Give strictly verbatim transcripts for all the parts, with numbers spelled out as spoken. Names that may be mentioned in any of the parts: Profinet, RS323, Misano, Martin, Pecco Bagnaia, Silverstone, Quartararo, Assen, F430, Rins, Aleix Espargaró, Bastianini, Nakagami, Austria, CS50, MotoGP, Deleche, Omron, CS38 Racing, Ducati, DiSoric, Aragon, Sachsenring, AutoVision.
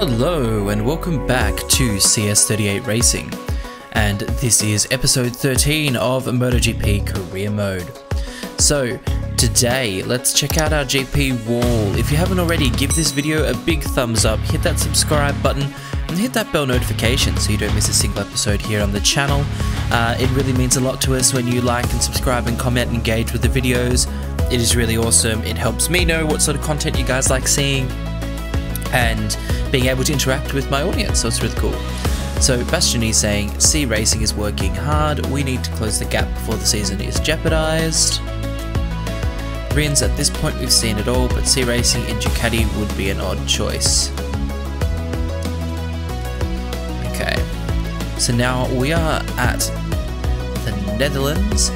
Hello and welcome back to C S thirty-eight Racing, and this is episode thirteen of MotoGP Career Mode. So today let's check out our G P wall. If you haven't already, give this video a big thumbs up, hit that subscribe button and hit that bell notification so you don't miss a single episode here on the channel. Uh, it really means a lot to us when you like and subscribe and comment and engage with the videos. It is really awesome. It helps me know what sort of content you guys like seeing and being able to interact with my audience, so it's really cool. So Bastianini saying, C Racing is working hard, we need to close the gap before the season is jeopardised. Rins, at this point we've seen it all, but C Racing and Ducati would be an odd choice. Okay, so now we are at the Netherlands.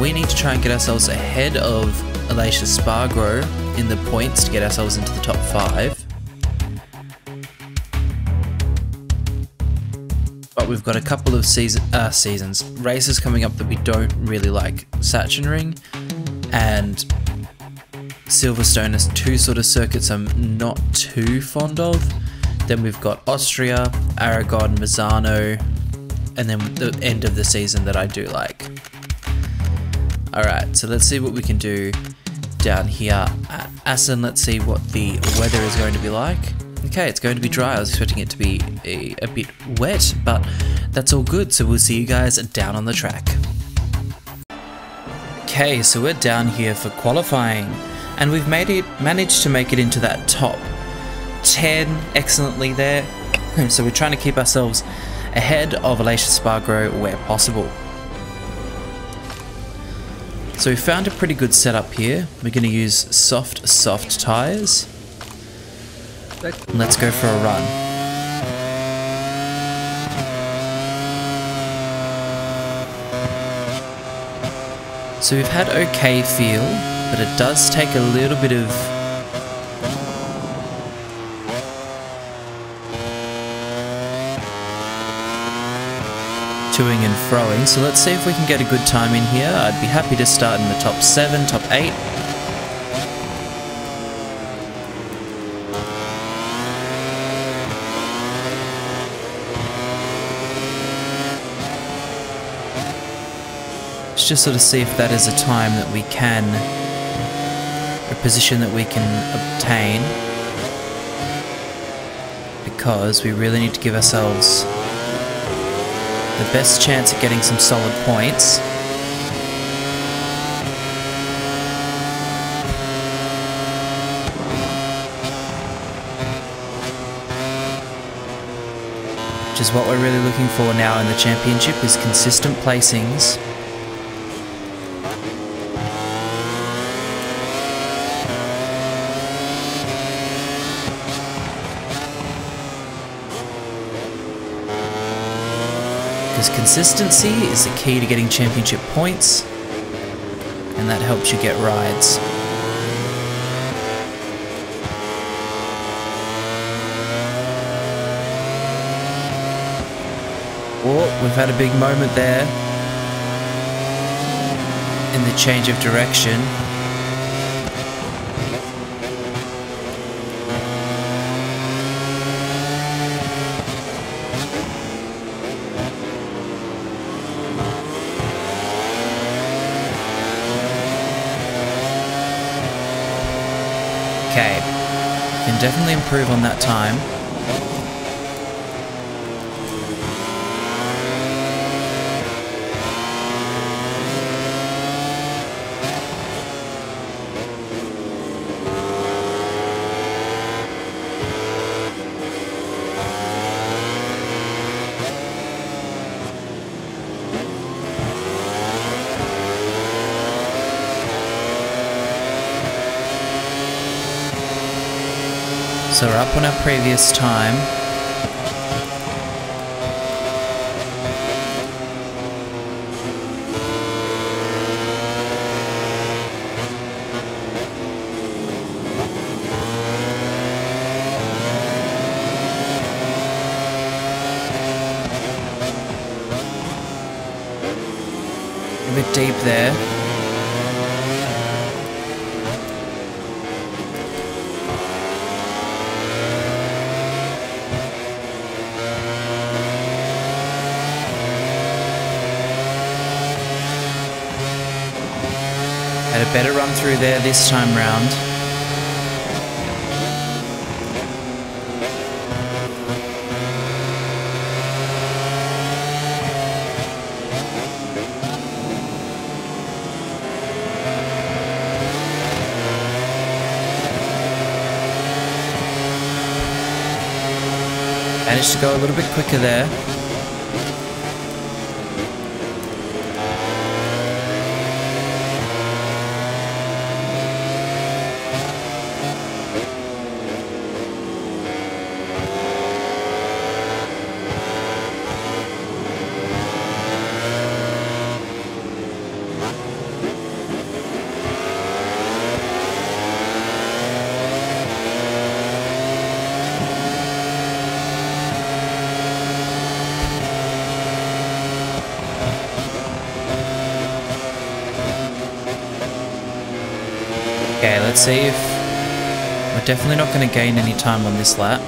We need to try and get ourselves ahead of Aleix Espargaró in the points to get ourselves into the top five. But we've got a couple of season, uh, seasons, races coming up that we don't really like. Sachsenring and Silverstone is two sort of circuits I'm not too fond of. Then we've got Austria, Aragon, Misano, and then the end of the season that I do like. Alright, so let's see what we can do down here at Assen. Let's see what the weather is going to be like. Okay, it's going to be dry. I was expecting it to be a, a bit wet, but that's all good. So we'll see you guys down on the track. Okay, so we're down here for qualifying, and we've made it, managed to make it into that top ten excellently there. So we're trying to keep ourselves ahead of Aleix Espargaró where possible. So we found a pretty good setup here. We're going to use soft, soft tyres. Let's go for a run. So we've had okay feel, but it does take a little bit of... toing and froing, so let's see if we can get a good time in here. I'd be happy to start in the top seven, top eight. Just sort of see if that is a time that we can, a position that we can obtain, because we really need to give ourselves the best chance at getting some solid points. Which is what we're really looking for now in the championship, is consistent placings. Because consistency is the key to getting championship points, and that helps you get rides. Oh, we've had a big moment there in the change of direction. Okay, can definitely improve on that time. So we're up on our previous time. A bit deep there. Had a better run through there this time round. Managed to go a little bit quicker there. Okay, let's see if... We're definitely not going to gain any time on this lap.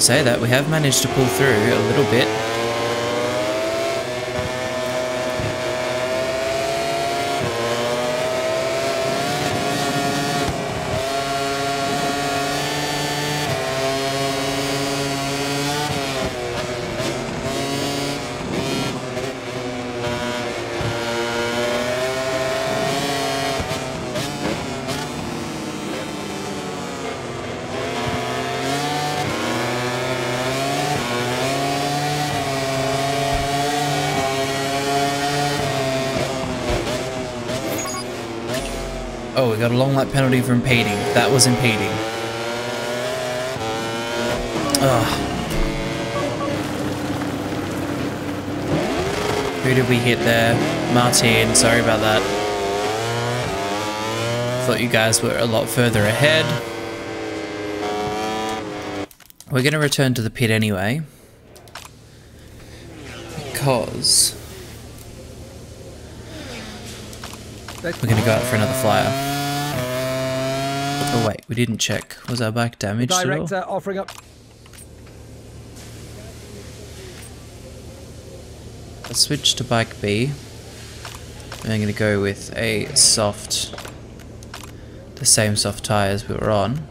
Say that, we have managed to pull through a little bit. Oh, we got a long lap penalty for impeding. That was impeding. Ugh. Who did we hit there? Martin, sorry about that. Thought you guys were a lot further ahead. We're going to return to the pit anyway. Because... we're going to go out for another flyer. Oh wait, we didn't check. Was our bike damaged at all? Director offering up. Let's switch to bike B. And I'm going to go with a soft... the same soft tyres we were on.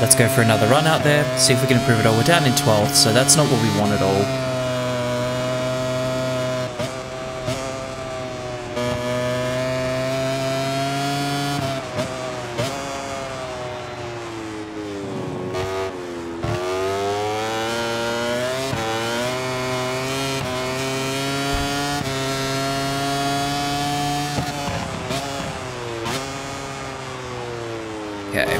Let's go for another run out there, see if we can improve it all. We're down in twelfth, so that's not what we want at all. Okay.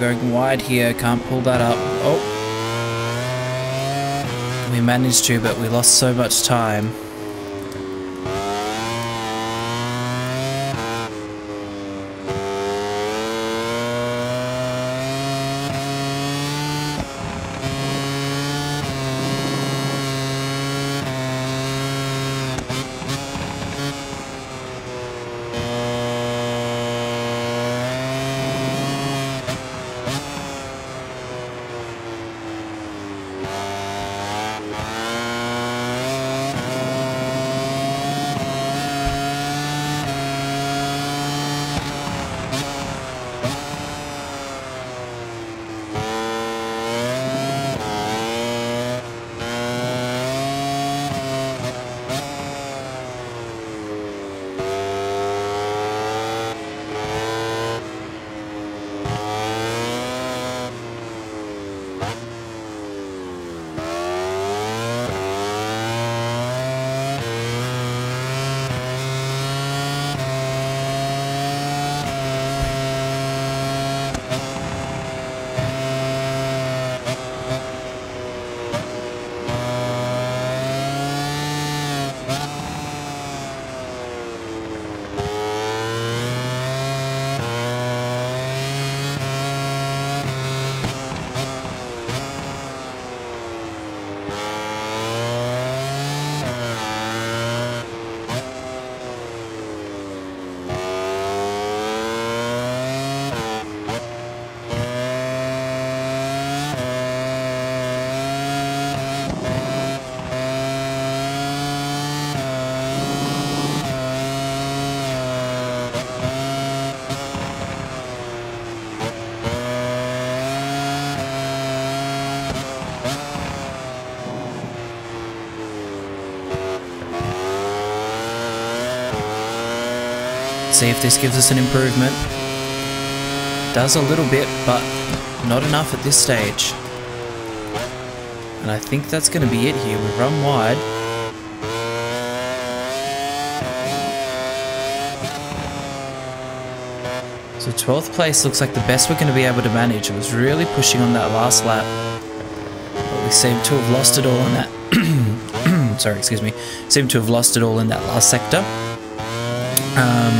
We're going wide here, can't pull that up. Oh! We managed to, but we lost so much time. see if this gives us an improvement. Does a little bit, but not enough at this stage. And I think that's going to be it here. We run wide. So twelfth place looks like the best we're going to be able to manage. It was really pushing on that last lap. But we seem to have lost it all in that... Sorry, excuse me. Seem to have lost it all in that last sector. Um,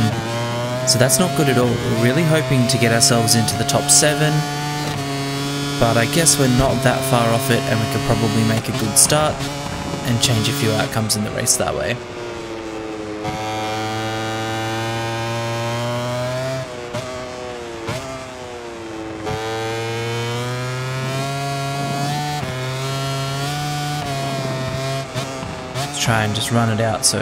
so that's not good at all. We're really hoping to get ourselves into the top seven. But I guess we're not that far off it, and we could probably make a good start and change a few outcomes in the race that way. Try and just run it out, so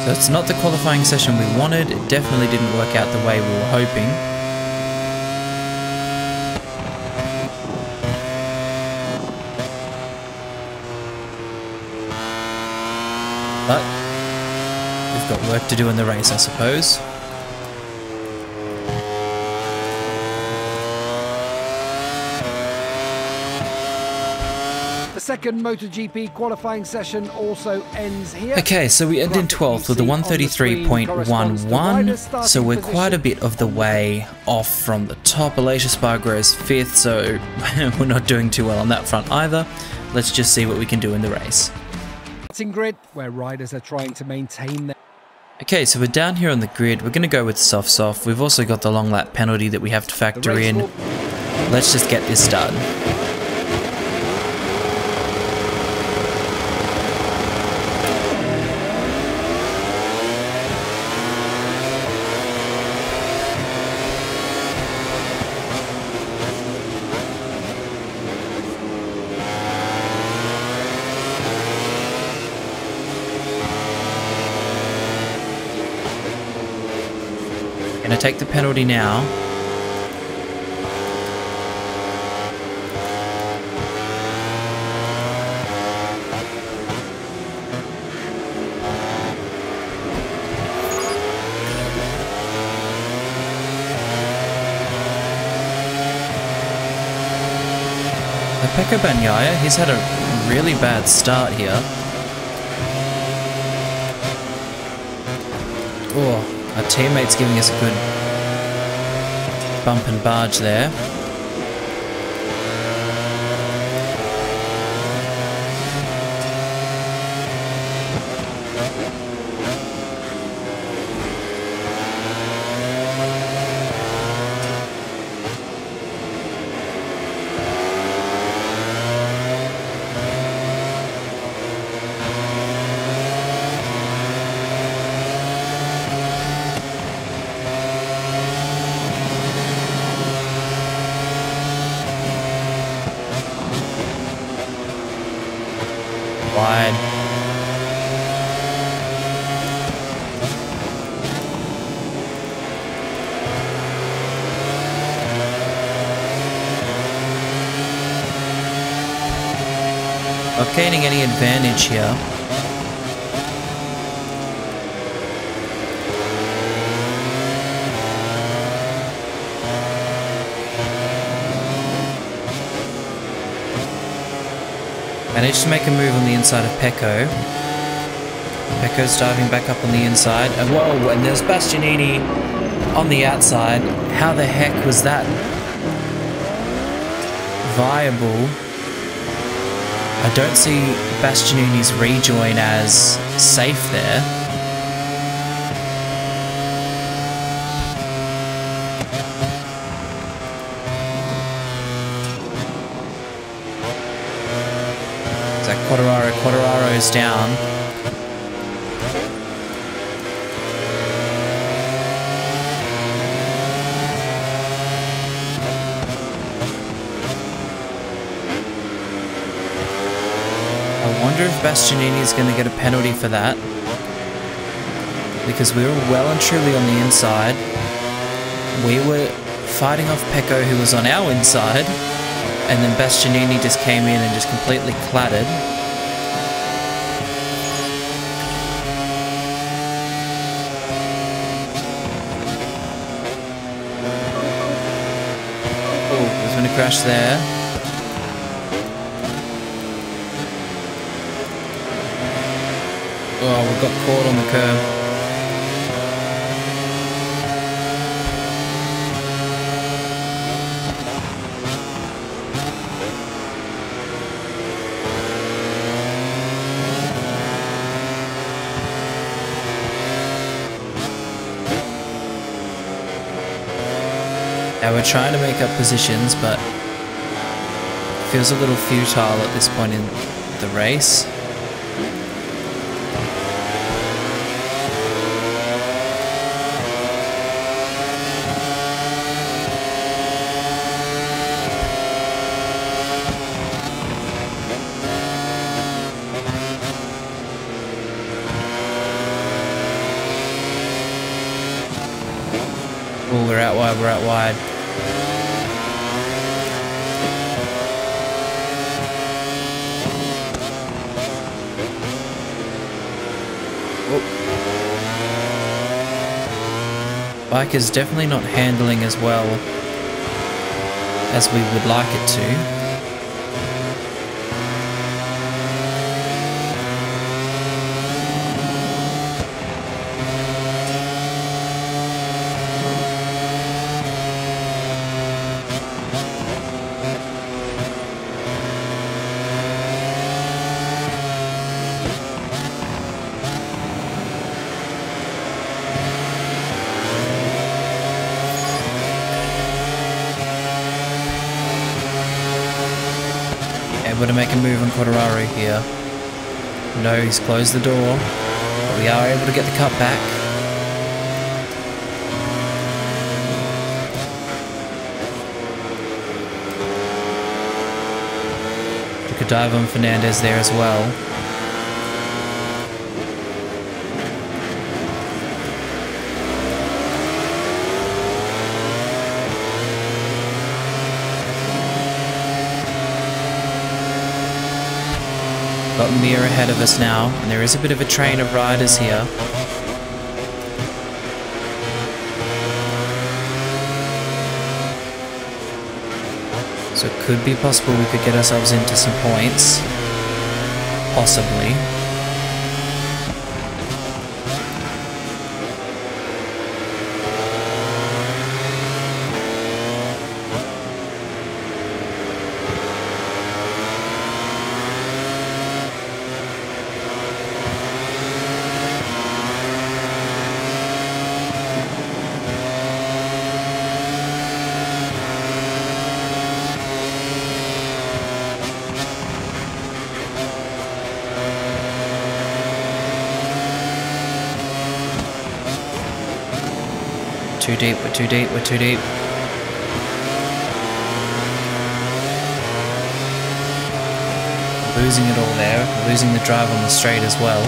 So it's not the qualifying session we wanted. It definitely didn't work out the way we were hoping. But we've got work to do in the race, I suppose. The second MotoGP qualifying session also ends here. Okay, so we end in twelfth with a one thirty-three point one one, so we're quite a bit of the way off from the top. Aleix Espargaró is fifth, so we're not doing too well on that front either. Let's just see what we can do in the race. Grid where riders are trying to maintain their... Okay, so we're down here on the grid. We're going to go with soft soft. We've also got the long lap penalty that we have to factor in. Will... Let's just get this started. Gonna take the penalty now. The Pecco Bagnaia, he's had a really bad start here. Oh. Our teammate's giving us a good bump and barge there. Not gaining any advantage here. Managed to make a move on the inside of Pecco. Pecco's diving back up on the inside. And whoa, and there's Bastianini on the outside. How the heck was that viable? I don't see Bastianini's rejoin as safe there. So Quartararo, Quartararo's down. I wonder if Bastianini is going to get a penalty for that. because we were well and truly on the inside. We were fighting off Pecco, who was on our inside, and then Bastianini just came in and just completely clattered. Oh, there's been a crash there. Oh, we got caught on the curb. Now we're trying to make up positions, but it feels a little futile at this point in the race. We're out wide. Whoop. Bike is definitely not handling as well as we would like it to. To make a move on Quartararo here. No, he's closed the door. But we are able to get the cut back. Took a dive on Fernandez there as well. Got Mir ahead of us now, and there is a bit of a train of riders here. So it could be possible we could get ourselves into some points. Possibly. Too deep, we're too deep, we're too deep. We're losing it all there, we're losing the drive on the straight as well.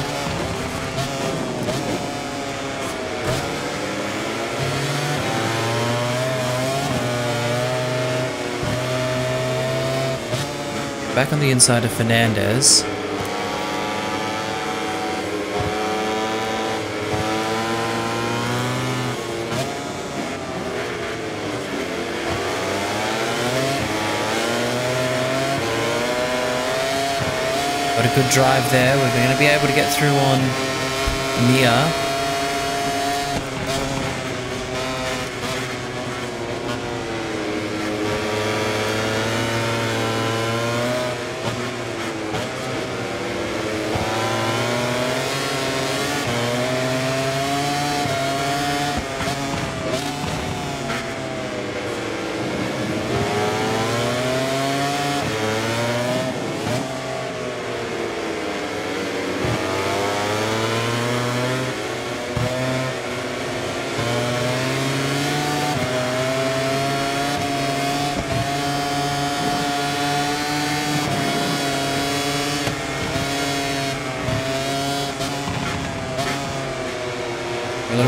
Back on the inside of Fernandez. Got a good drive there. We're going to be able to get through on Mia.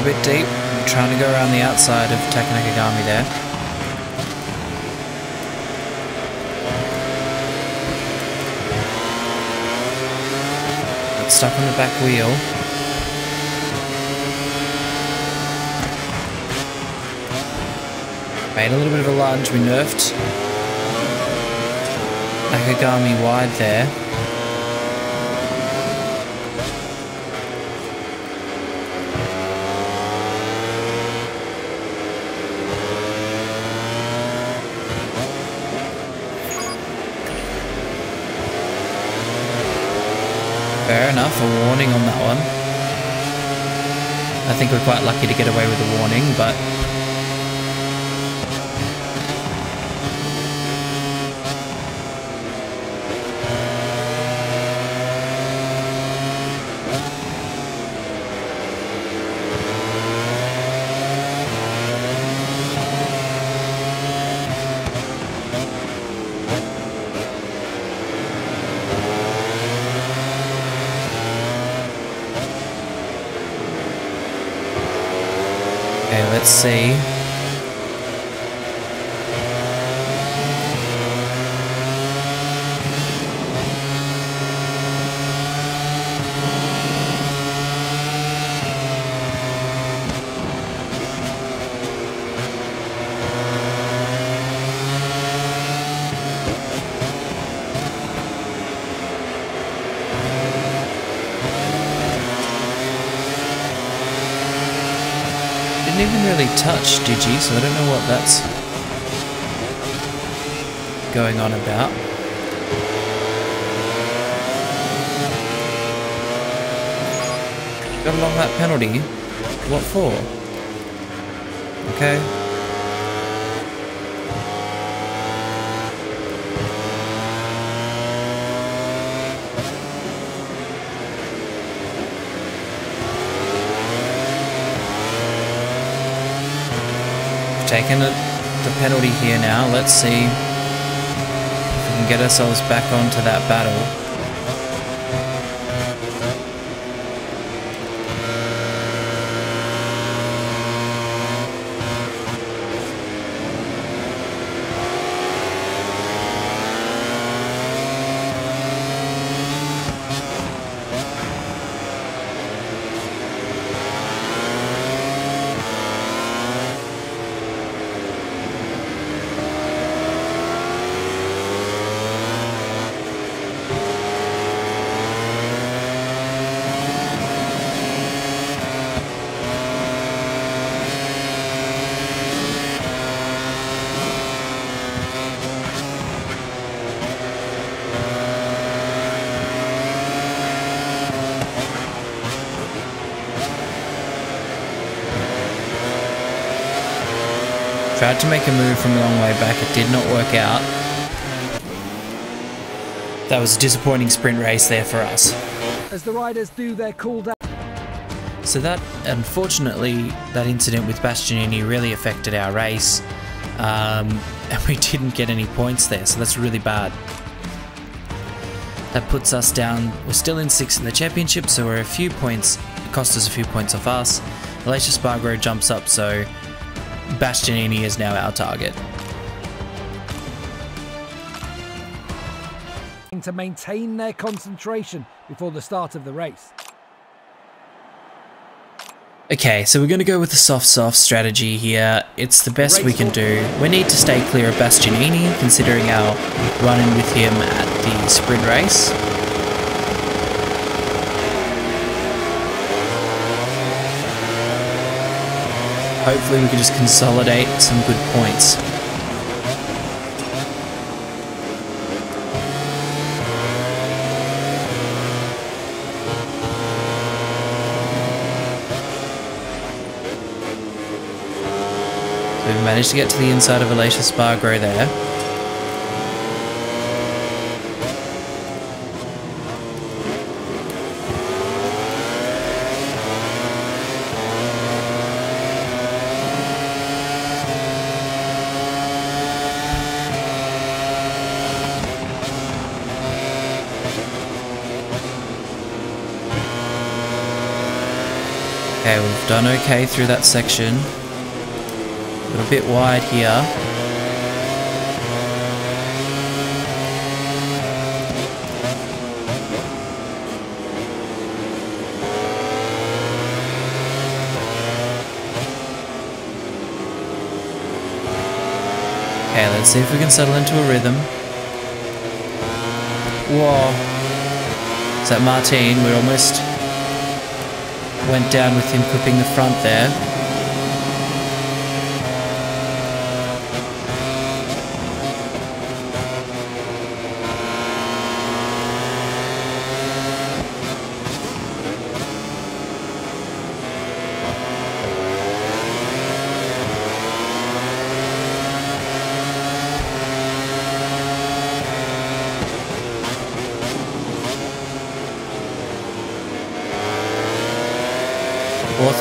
little bit deep. I'm trying to go around the outside of Taka Nakagami there. Got stuck on the back wheel. Made a little bit of a lunge, we nerfed Nakagami wide there. Fair enough, a warning on that one. I think we're quite lucky to get away with a warning, but let's see. Touch Digi, so I don't know what that's going on about. Got along that penalty. What for? Okay. Taking the penalty here now. Let's see if we can get ourselves back onto that battle. Tried to make a move from a long way back, it did not work out. That was a disappointing sprint race there for us. As the riders do their cool down. So that, unfortunately, that incident with Bastianini really affected our race. Um, and we didn't get any points there, so that's really bad. That puts us down, we're still in sixth in the championship, so we're a few points, it cost us a few points off us. Aleix Espargaró jumps up, so Bastianini is now our target. To maintain their concentration before the start of the race. Okay, so we're going to go with the soft soft strategy here. It's the best we can do. We need to stay clear of Bastianini considering our run-in with him at the sprint race. Hopefully we can just consolidate some good points. So we've managed to get to the inside of Aleix Espargaró there. Okay, we've done okay through that section. A little bit wide here. Okay, let's see if we can settle into a rhythm. Whoa. Is that Martin? We almost went down with him clipping the front there.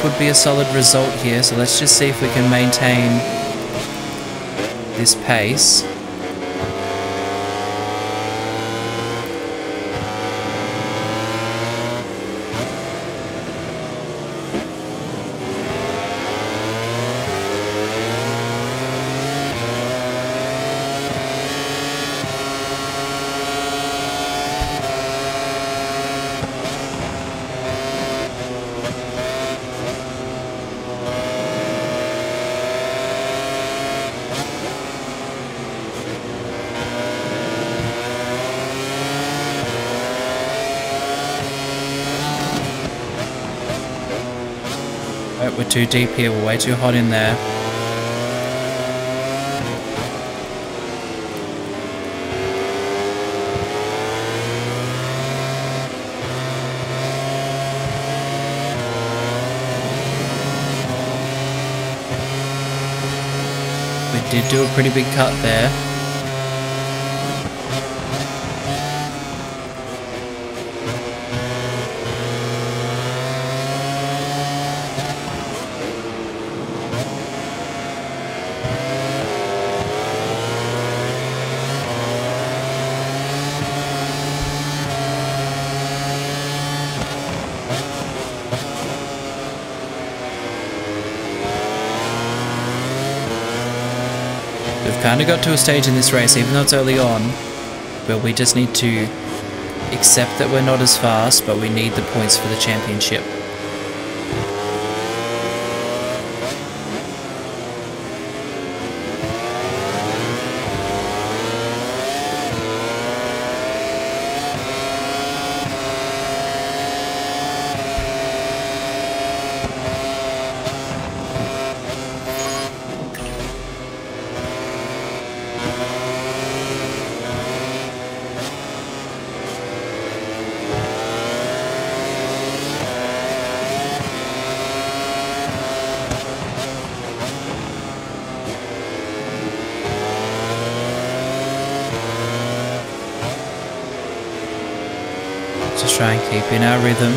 Would be a solid result here, so let's just see if we can maintain this pace. We're too deep here, we're way too hot in there. We did do a pretty big cut there. Kind of got to a stage in this race, even though it's early on, where we just need to accept that we're not as fast, but we need the points for the championship. Just try and keep in our rhythm.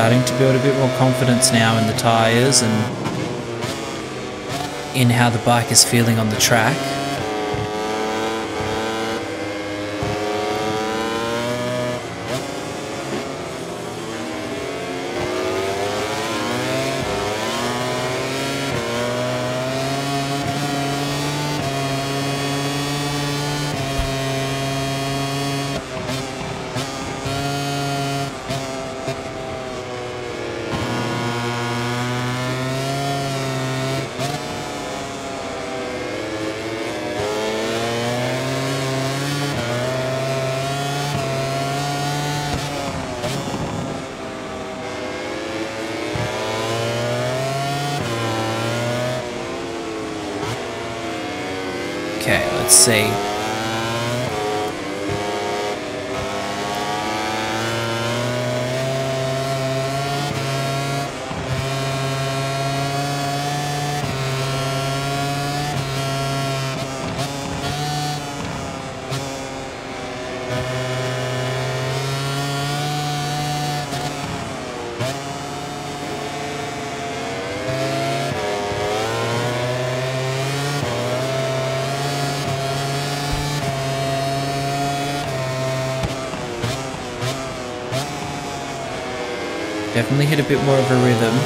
Starting to build a bit more confidence now in the tyres and in how the bike is feeling on the track. Let's see. Definitely hit a bit more of a rhythm.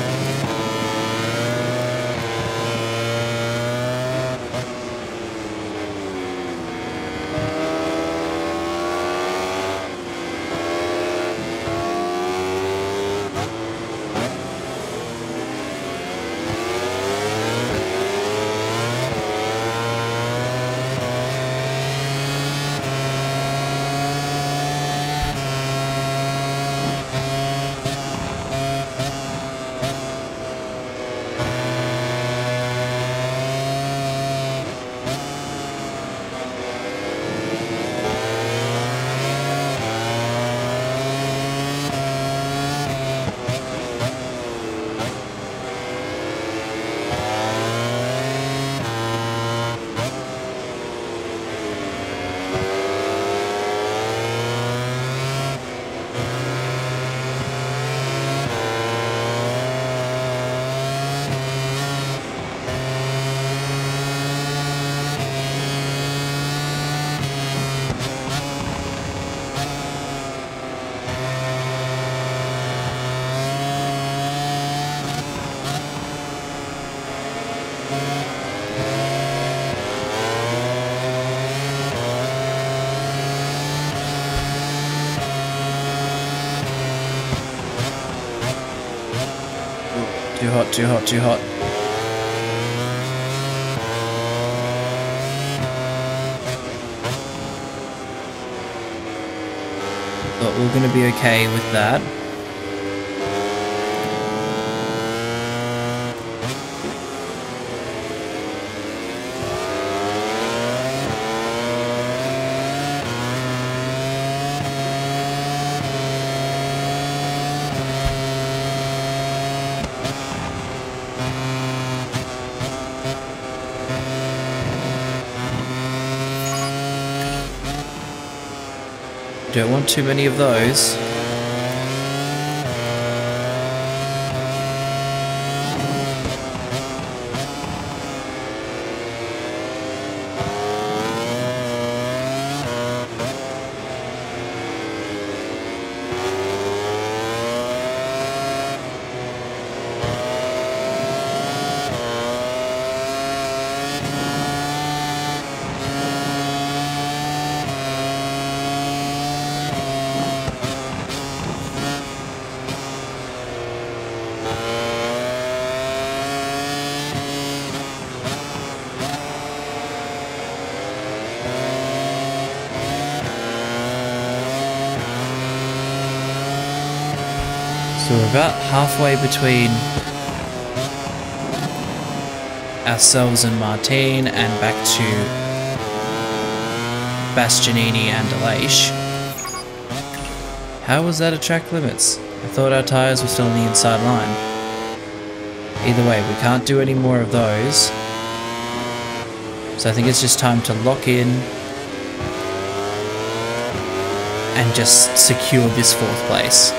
Too hot, too hot, too hot. But we're going to be okay with that. Don't want too many of those. So we're about halfway between ourselves and Martin, and back to Bastianini and Deleche. How was that at track limits? I thought our tyres were still on the inside line. Either way, we can't do any more of those. So I think it's just time to lock in and just secure this fourth place.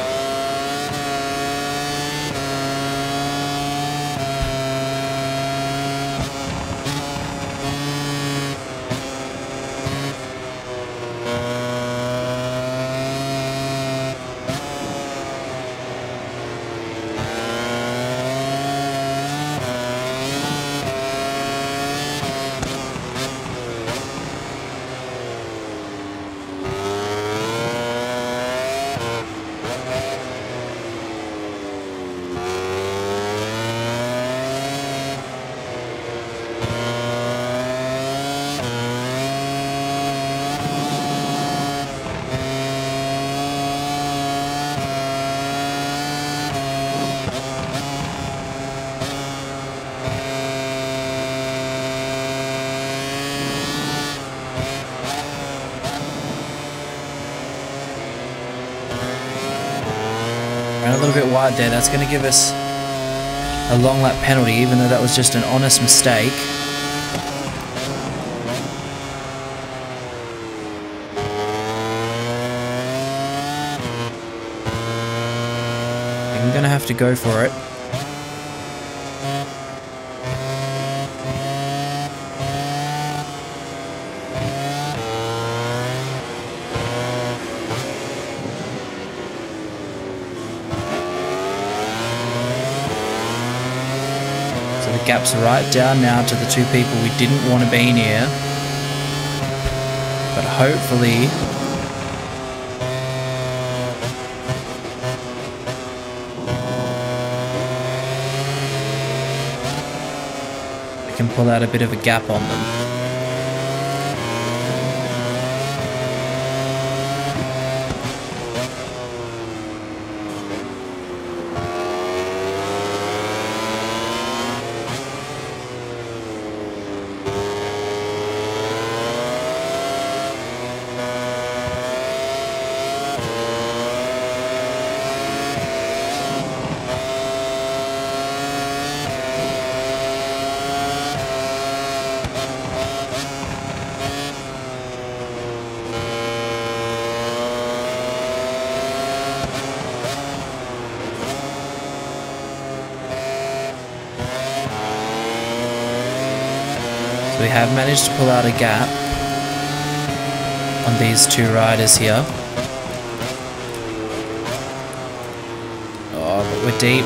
A little bit wide there. That's going to give us a long lap penalty, even though that was just an honest mistake. I'm going to have to go for it. The gaps are right down now to the two people we didn't want to be near. But hopefully... we can pull out a bit of a gap on them. We have managed to pull out a gap on these two riders here. Oh, but we're deep.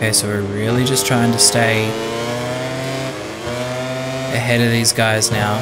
Okay, so we're really just trying to stay ahead of these guys now.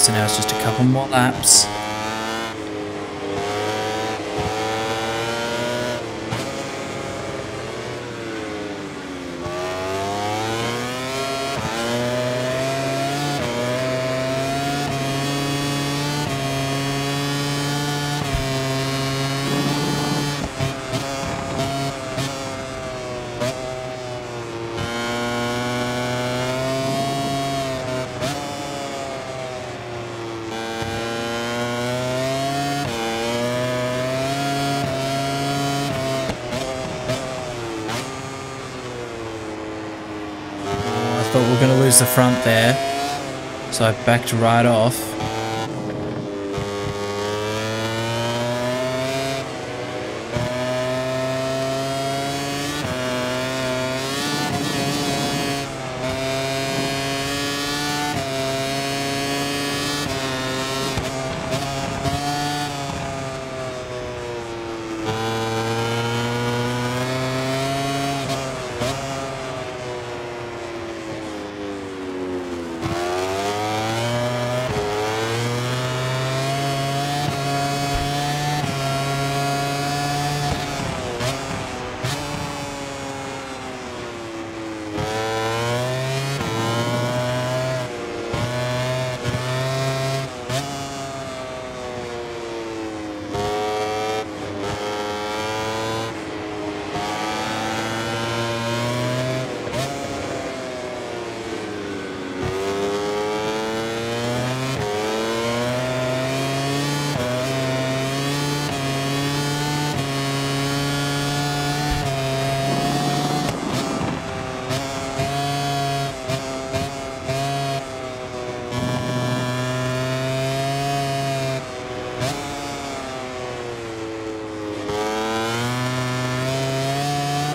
So now it's just a couple more laps. but we're going to lose the front there. So I backed right off.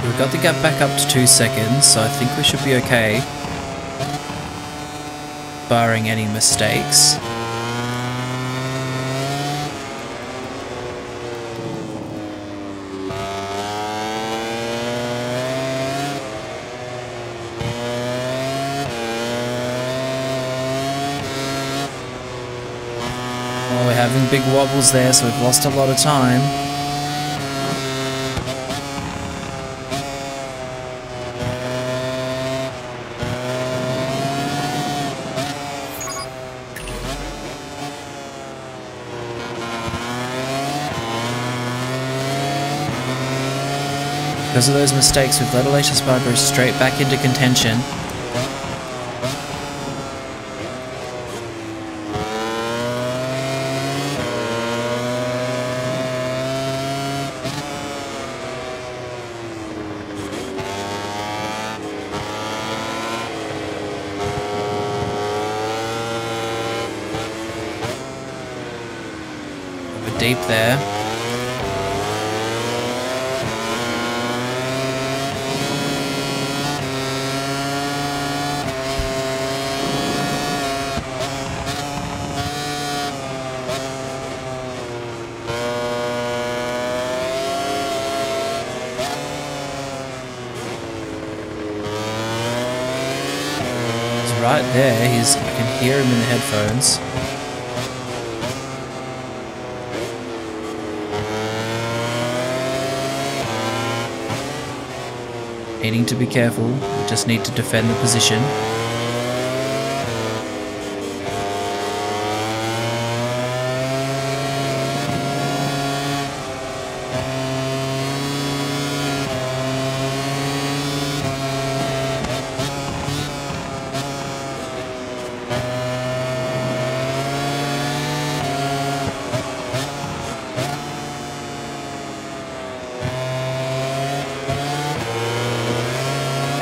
We've got the gap back up to two seconds, so I think we should be okay, barring any mistakes. Well, we're having big wobbles there, so we've lost a lot of time. Because of those mistakes, we've led Aleix Espargaró straight back into contention. We're deep there. Right there, he's, I can hear him in the headphones. Needing to be careful, we just need to defend the position.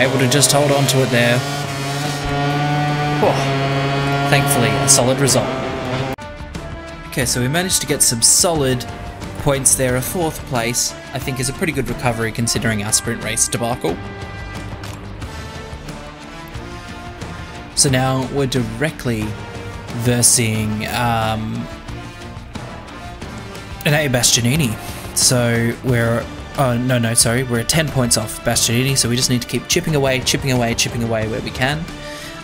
Able to just hold on to it there. Oh, thankfully, a solid result. Okay, so we managed to get some solid points there. A fourth place, I think, is a pretty good recovery considering our sprint race debacle. So now we're directly versing um, an A Bastianini. So we're Oh, no, no, sorry. We're ten points off Bastianini, so we just need to keep chipping away, chipping away, chipping away where we can,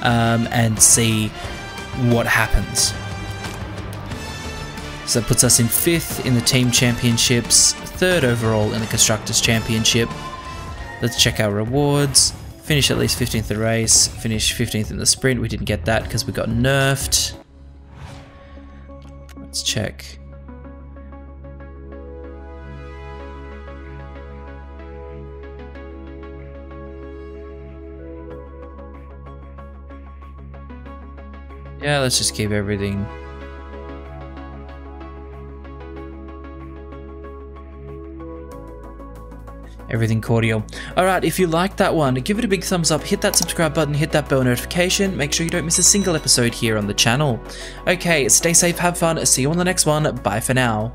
um, and see what happens. So that puts us in fifth in the team championships, third overall in the constructors championship. Let's check our rewards. Finish at least fifteenth in the race. Finish fifteenth in the sprint. We didn't get that because we got nerfed. Let's check. Yeah, let's just keep everything. everything cordial. Alright, if you liked that one, give it a big thumbs up, hit that subscribe button, hit that bell notification, make sure you don't miss a single episode here on the channel. Okay, stay safe, have fun, see you on the next one, bye for now.